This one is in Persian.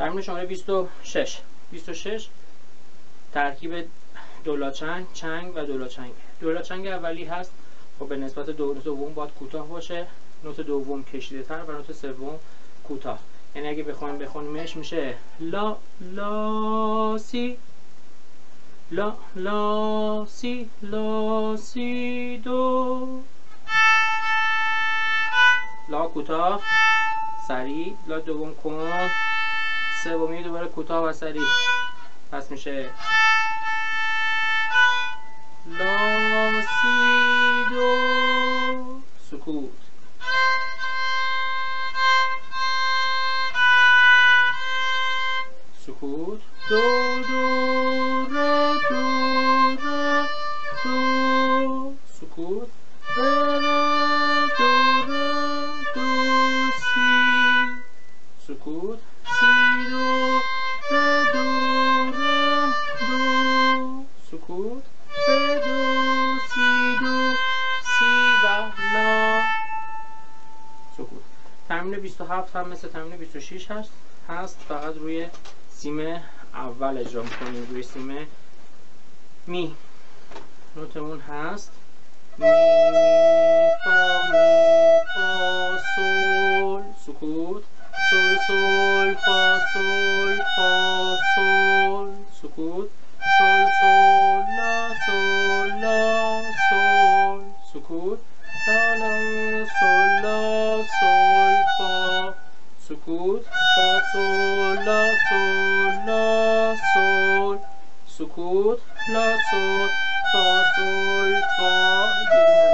تمرین شماره 26 ترکیب دولاچنگ و دولاچنگ اولی هست و به نسبت دوم باید کوتاه باشه، نوت دوم کشیده تر و نوت سوم کوتاه. یعنی اگه بخونیمش میشه لا لا سی لا لا سی دو، لا کوتاه سریع، لا دوم کند، سومی دوباره کوتاه و سریع. پس میشه لا سی دو سکوت. دو دو ره دو ره دو سکوت، ره ره دو سی سکوت، سی دو ره دو ره دو سکوت، ره دو سی و لا سکوت. تمرین 27 هم مثل تمرین 26 هست، فقط روی سیم اول اجرا میکنیم، روی سیم می. نوتمون هست می فا می فا سول سکوت، سول سول فا سول فا سول سکوت، سول سول لا سول لا سول سکوت، لا لا سول لا سول فا سکوت، فا سول لا سول لا سول سکوت، لا سول فا سول فا.